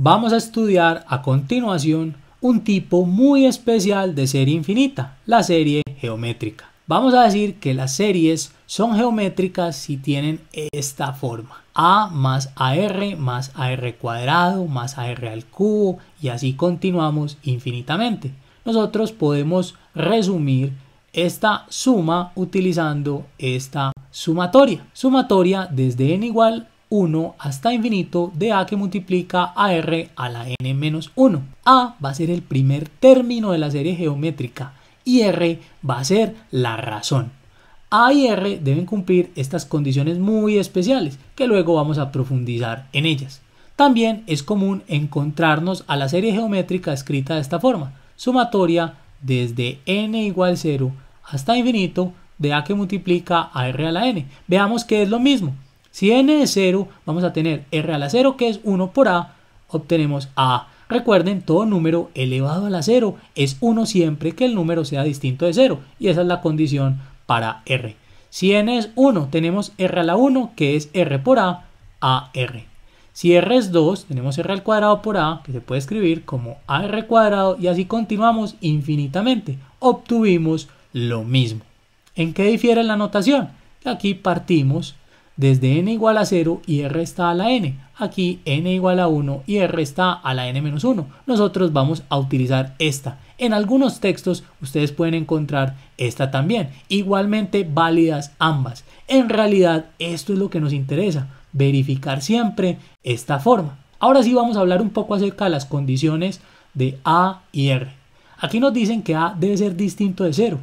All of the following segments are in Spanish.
Vamos a estudiar a continuación un tipo muy especial de serie infinita, la serie geométrica. Vamos a decir que las series son geométricas si tienen esta forma: a más ar más ar cuadrado más ar al cubo, y así continuamos infinitamente. Nosotros podemos resumir esta suma utilizando esta sumatoria. Sumatoria desde n igual 1 hasta infinito de a que multiplica a r a la n menos 1. A va a ser el primer término de la serie geométrica y r va a ser la razón. A y r deben cumplir estas condiciones muy especiales que luego vamos a profundizar en ellas. También es común encontrarnos a la serie geométrica escrita de esta forma: sumatoria desde n igual 0 hasta infinito de a que multiplica a r a la n. Veamos que es lo mismo. Si n es 0, vamos a tener r a la 0, que es 1 por a, obtenemos a. Recuerden, todo número elevado a la 0 es 1 siempre que el número sea distinto de 0, y esa es la condición para r. Si n es 1, tenemos r a la 1, que es r por a r. Si r es 2, tenemos r al cuadrado por a, que se puede escribir como a r cuadrado, y así continuamos infinitamente. Obtuvimos lo mismo. ¿En qué difiere la notación? Aquí partimos desde n igual a 0 y r está a la n. Aquí n igual a 1 y r está a la n menos 1. Nosotros vamos a utilizar esta. En algunos textos ustedes pueden encontrar esta también. Igualmente válidas ambas. En realidad esto es lo que nos interesa. Verificar siempre esta forma. Ahora sí vamos a hablar un poco acerca de las condiciones de a y r. Aquí nos dicen que a debe ser distinto de 0.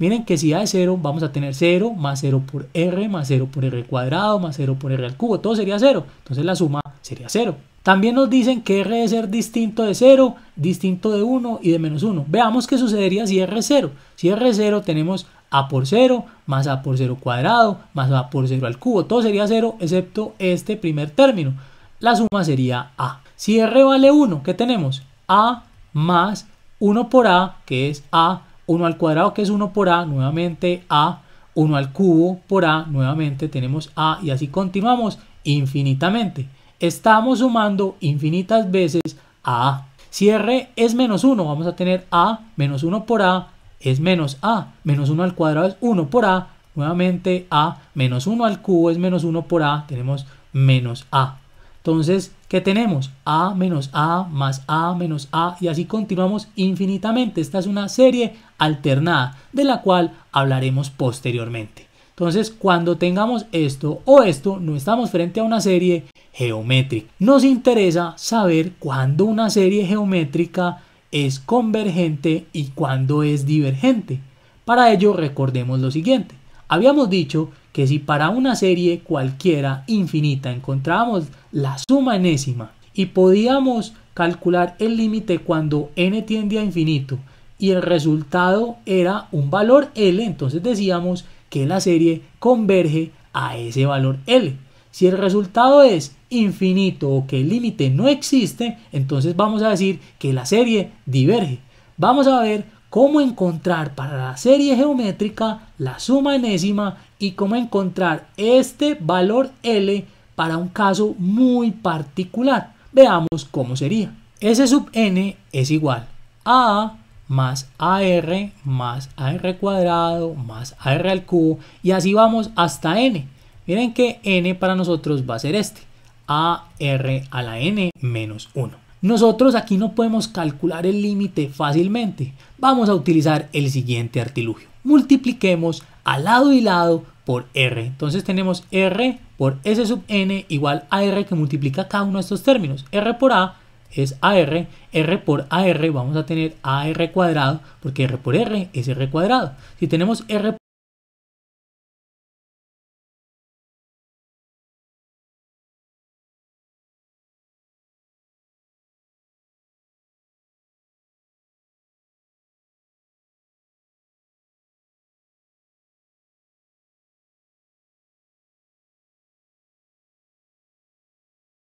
Miren que si a es 0, vamos a tener 0 más 0 por r, más 0 por r cuadrado, más 0 por r al cubo. Todo sería 0. Entonces la suma sería 0. También nos dicen que r debe ser distinto de 0, distinto de 1 y de menos 1. Veamos qué sucedería si r es 0. Si r es 0, tenemos a por 0, más a por 0 cuadrado, más a por 0 al cubo. Todo sería 0, excepto este primer término. La suma sería a. Si r vale 1, ¿qué tenemos? A más 1 por a, que es a. 1 al cuadrado, que es 1 por a, nuevamente a. 1 al cubo por a, nuevamente tenemos a, y así continuamos infinitamente. Estamos sumando infinitas veces a a. Si r es menos 1, vamos a tener a menos 1 por a es menos a. Menos 1 al cuadrado es 1 por a, nuevamente a. Menos 1 al cubo es menos 1 por a, tenemos menos a. Entonces, ¿qué tenemos? A menos a más a menos a, y así continuamos infinitamente. Esta es una serie alternada de la cual hablaremos posteriormente. Entonces, cuando tengamos esto o esto, no estamos frente a una serie geométrica. Nos interesa saber cuándo una serie geométrica es convergente y cuándo es divergente. Para ello, recordemos lo siguiente. Habíamos dicho que si para una serie cualquiera infinita encontrábamos la suma enésima y podíamos calcular el límite cuando n tiende a infinito y el resultado era un valor L, entonces decíamos que la serie converge a ese valor L. Si el resultado es infinito o que el límite no existe, entonces vamos a decir que la serie diverge. Vamos a ver cómo encontrar para la serie geométrica la suma enésima y cómo encontrar este valor L para un caso muy particular. Veamos cómo sería. S sub n es igual a a más ar cuadrado más ar al cubo, y así vamos hasta n. Miren que n para nosotros va a ser este, a r a la n menos 1. Nosotros aquí no podemos calcular el límite fácilmente. Vamos a utilizar el siguiente artilugio. Multipliquemos a lado y lado por r. Entonces tenemos r por s sub n igual a r, que multiplica cada uno de estos términos. R por a es ar, r por ar vamos a tener ar cuadrado, porque r por r es r cuadrado. Si tenemos r